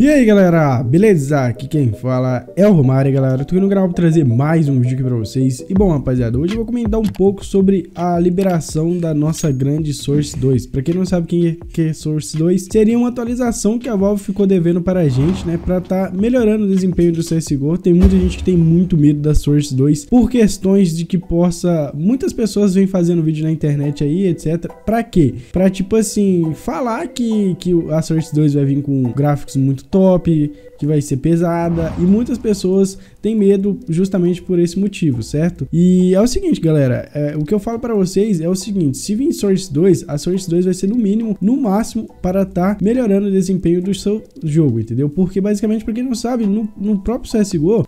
E aí galera, beleza? Aqui quem fala é o Romário, galera. Tô indo gravar pra trazer mais um vídeo aqui pra vocês. E bom, rapaziada, hoje eu vou comentar um pouco sobre a liberação da nossa grande Source 2. Pra quem não sabe que é Source 2, seria uma atualização que a Valve ficou devendo para a gente, né? Pra tá melhorando o desempenho do CSGO. Tem muita gente que tem muito medo da Source 2 por questões de que possa... Muitas pessoas vêm fazendo vídeo na internet aí, etc. Pra quê? Pra, tipo assim, falar que a Source 2 vai vir com gráficos muito top, que vai ser pesada, e muitas pessoas têm medo justamente por esse motivo, certo? E é o seguinte, galera, o que eu falo pra vocês é o seguinte: se vir Source 2, a Source 2 vai ser no mínimo, no máximo, para tá melhorando o desempenho do seu jogo, entendeu? Porque basicamente, pra quem não sabe, no próprio CSGO,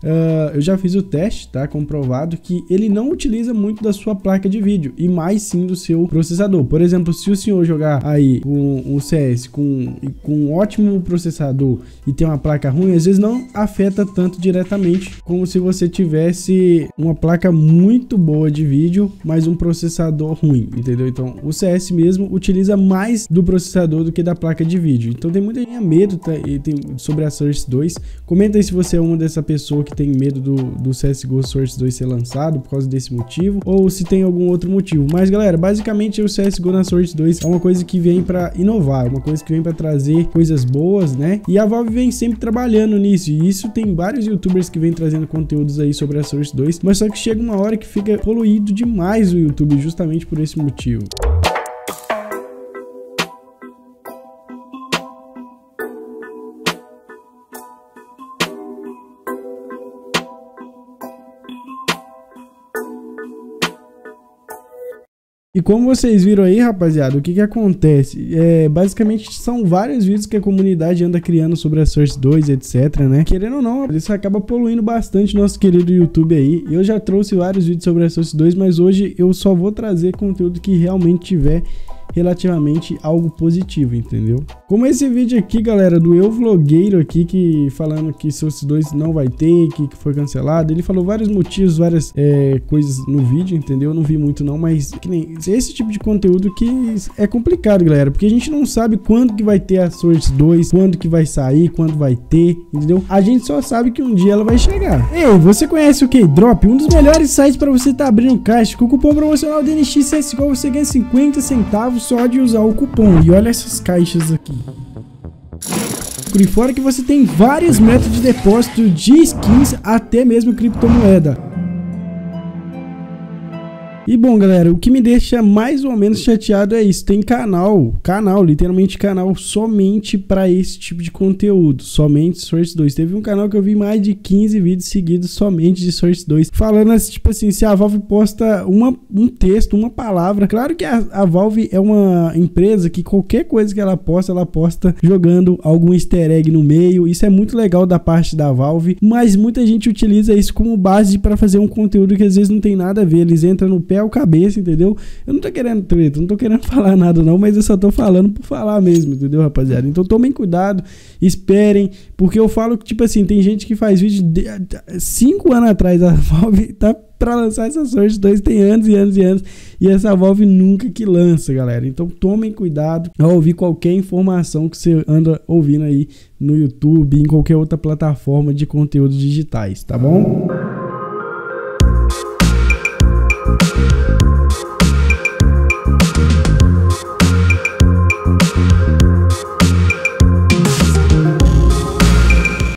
eu já fiz o teste, tá? Comprovado que ele não utiliza muito da sua placa de vídeo, e mais sim do seu processador. Por exemplo, se o senhor jogar aí um CS com um ótimo processador e tem uma placa ruim, às vezes não afeta tanto diretamente como se você tivesse uma placa muito boa de vídeo, mas um processador ruim, entendeu? Então o CS mesmo utiliza mais do processador do que da placa de vídeo. Então tem muita gente medo, tá? E tem sobre a Source 2. Comenta aí se você é uma dessa pessoa que tem medo do CSGO Source 2 ser lançado por causa desse motivo, ou se tem algum outro motivo. Mas galera, basicamente o CSGO na Source 2 é uma coisa que vem para inovar, uma coisa que vem para trazer coisas boas, né? E a Valve vem sempre trabalhando nisso, e isso tem vários youtubers que vem trazendo conteúdos aí sobre a Source 2, mas só que chega uma hora que fica poluído demais o YouTube, justamente por esse motivo. E como vocês viram aí, rapaziada, o que acontece? Basicamente, são vários vídeos que a comunidade anda criando sobre a Source 2, etc, né? Querendo ou não, isso acaba poluindo bastante nosso querido YouTube aí. Eu já trouxe vários vídeos sobre a Source 2, mas hoje eu só vou trazer conteúdo que realmente tiver relativamente algo positivo, entendeu? Como esse vídeo aqui, galera, do eu vlogueiro aqui, que falando que Source 2 não vai ter, que foi cancelado. Ele falou vários motivos, várias coisas no vídeo, entendeu? Eu não vi muito não, mas que nem esse tipo de conteúdo que é complicado, galera, porque a gente não sabe quando que vai ter a Source 2, quando que vai sair, quando vai ter, entendeu? A gente só sabe que um dia ela vai chegar. Ei, você conhece o K-Drop? Um dos melhores sites para você tá abrindo caixa. Com o cupom promocional DNX CS:GO você ganha 50 centavos só de usar o cupom. E olha essas caixas aqui. E fora que você tem vários métodos de depósito de skins, até mesmo criptomoeda. E bom, galera, o que me deixa mais ou menos chateado é isso. Tem canal, literalmente canal somente para esse tipo de conteúdo, somente Source 2. Teve um canal que eu vi mais de 15 vídeos seguidos somente de Source 2, falando assim, tipo assim, se a Valve posta um texto, uma palavra. Claro que a Valve é uma empresa que qualquer coisa que ela posta jogando algum easter egg no meio. Isso é muito legal da parte da Valve, mas muita gente utiliza isso como base para fazer um conteúdo que às vezes não tem nada a ver. Eles entram no pé ou cabeça, entendeu? Eu não tô querendo treta, não tô querendo falar nada não, mas eu só tô falando por falar mesmo, entendeu, rapaziada? Então tomem cuidado, esperem, porque eu falo que, tipo assim, tem gente que faz vídeo de 5 anos atrás, a Valve tá pra lançar essa Source 2, tem anos e anos e anos, e essa Valve nunca que lança, galera. Então tomem cuidado ao ouvir qualquer informação que você anda ouvindo aí no YouTube, em qualquer outra plataforma de conteúdos digitais, tá bom?